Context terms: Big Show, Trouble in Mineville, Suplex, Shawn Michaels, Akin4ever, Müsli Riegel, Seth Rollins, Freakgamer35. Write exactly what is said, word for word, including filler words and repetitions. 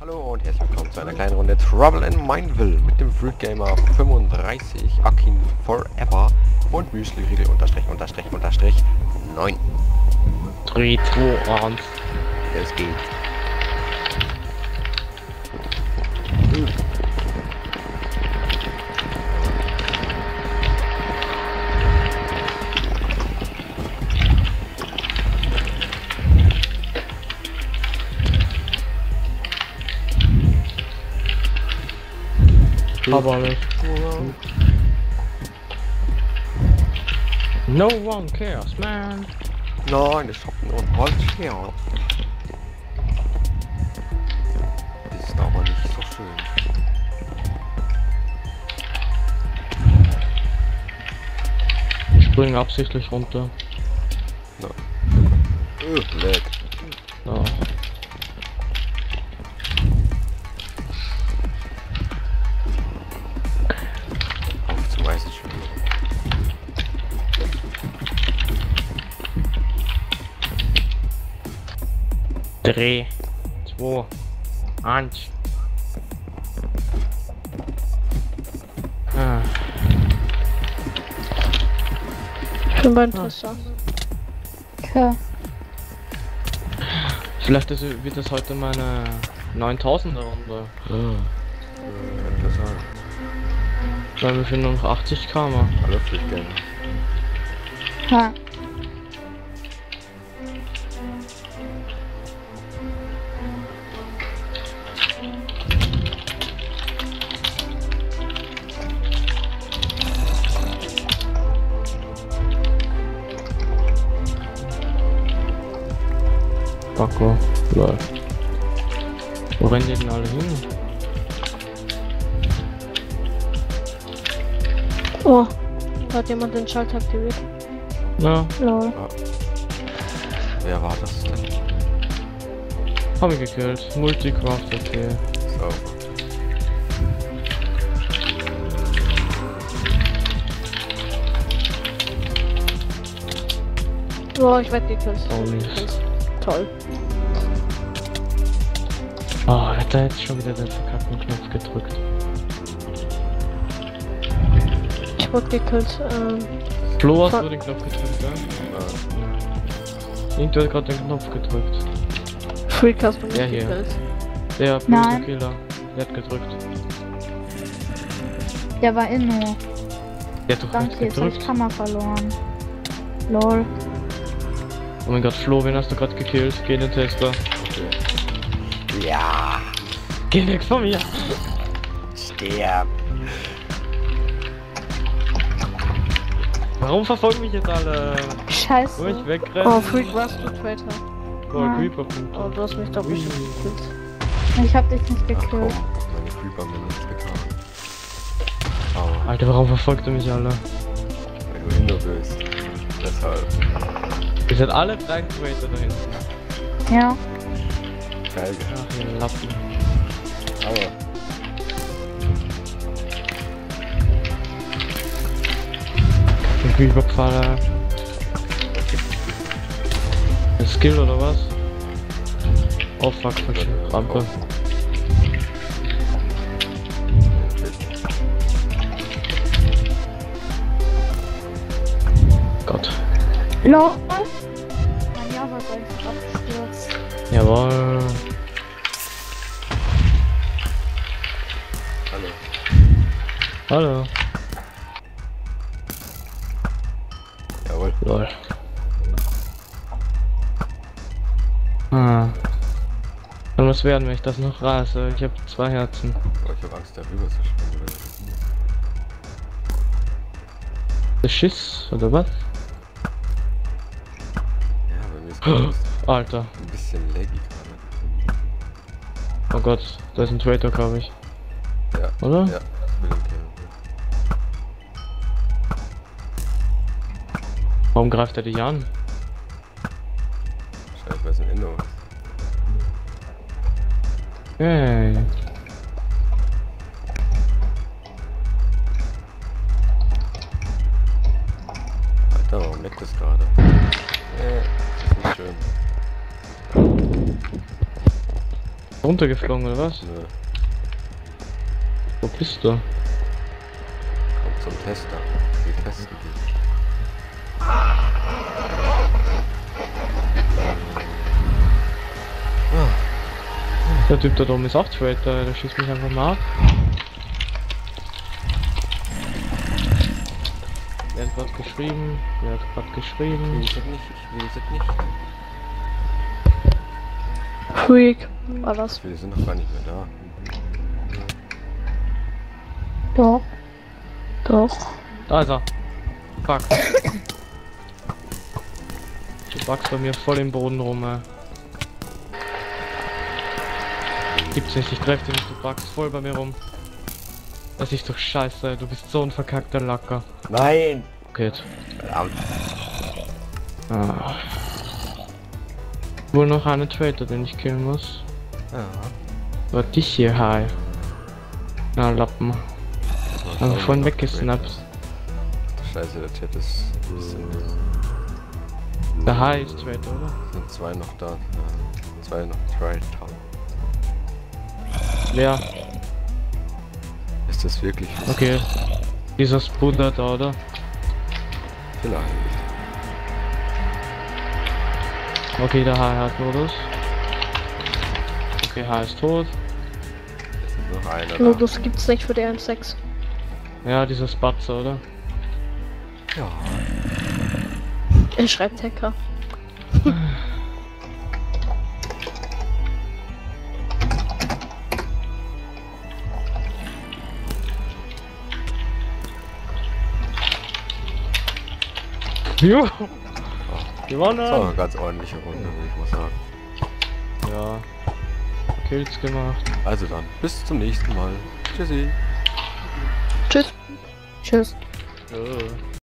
Hallo und herzlich willkommen zu einer kleinen Runde Trouble in Mineville mit dem Freakgamer fünfunddreißig, Akin for ever und Müsli Riegel unterstrich unterstrich unterstrich neun. drei, zwei, eins. Es geht. Aber nicht. No one cares, man. Nein, ich hab nur ein Holz hier. Das ist aber nicht so schön. Ich springe absichtlich runter. No. Öh, no. drei, zwei, eins. Ah. Ich bin beim Tresor. Okay. Vielleicht ist, wird das heute meine neuntausender Runde. Hm. Äh, Weil wir finden noch achtzig K mal. Alles richtig. Ja. Paco, läuft. Wo rennen die denn alle hin? Oh, hat jemand den Schalter aktiviert? Ja. No. Ja. Wer war das denn? Hab ich gekillt. Multicraft, okay. So. Oh, ich werd gekillt. Oh, nicht. Toll. Oh, hat er jetzt schon wieder den verkackten Knopf gedrückt. Ich wurde gekillt, ähm... Flo, hast du den Knopf gedrückt, ja? Ja. Irgendwer hat gerade den Knopf gedrückt. Freak hast du mich gekillt. Der böse Killer. Der hat gedrückt. Der war inno. Der hat doch Danke, jetzt habe ich Kammer verloren. Lol. Oh mein Gott, Flo, wen hast du gerade gekillt? Geh in den Tester. Ja. Geh weg von mir. Sterb. Warum verfolgen mich jetzt alle? Scheiße. Wo ich wegrenne? Oh, Freak, warst du Traitor. Oh, ja. Creeper. Oh, du hast mich doch bestimmt gekillt. Ich hab dich nicht gekillt. Ach, komm. Meine Creeper haben mir nicht getan. Alter, warum verfolgt ihr mich alle? Weil du hinter bist. Deshalb. Wir sind alle drei Creator da hinten. Ja. Geil, ach, den Lappen. Aber. Den Creeper-Pfaller. Ein Skill oder was? Oh fuck, fuck, Rampe. Gott. No. Jawohl. Hallo. Hallo. Jawohl. Lol. Ah. Dann was werden, wenn ich das noch rase? Ich habe zwei Herzen. Oh, ich habe Angst, darüber zu springen. Der Schiss, oder was? Ja, bei mir ist Alter. Ein bisschen laggy gerade. Oh Gott, da ist ein Traitor, glaube ich. Ja. Oder? Ja. Warum greift er dich an? Scheiße, weil es ein Indo ist. Hey. Alter, warum leckt das gerade? Hey, das ist nicht schön. runtergeflogen oder was? Nö. Wo bist du? Komm zum Tester. Wir testen dich. Der Typ da oben ist auch Traitor, der schießt mich einfach mal ab. Wer hat was geschrieben? Wer hat was geschrieben? Ich will es nicht, ich will es nicht. Freak, war das? Wir sind noch gar nicht mehr da. Doch. Doch. Da ist er. Fuck. Du backst bei mir voll im Boden rum, ey. Gibt's nicht, ich treffe dich nicht, du backst voll bei mir rum. Das ist doch scheiße, ey. Du bist so ein verkackter Lacker. Nein! Okay. Verdammt. Ah. Wohl noch eine Traitor, den ich killen muss. Ja. War dich hier, hi. Na, Lappen. Haben wir vorhin weggesnappt. Scheiße, der Chat ist ein bisschen... Der Hai ist Traitor, oder? Sind zwei noch da. Ja. Zwei noch Traitor. Leer. Ist das wirklich... Okay. Dieser Spooder da, oder? Vielleicht. Okay, der H hat Modus. Okay, H ist tot. Ist noch einer. Modus da. Gibt's nicht für die M sechs. Ja, dieser Spatzer, oder? Ja. Er schreibt Hacker. Jo! Gewonnen! Das war eine ganz ordentliche Runde, würde ich mal sagen. Ja. Kills gemacht. Also dann, bis zum nächsten Mal. Tschüssi. Tschüss. Tschüss. Tschüss.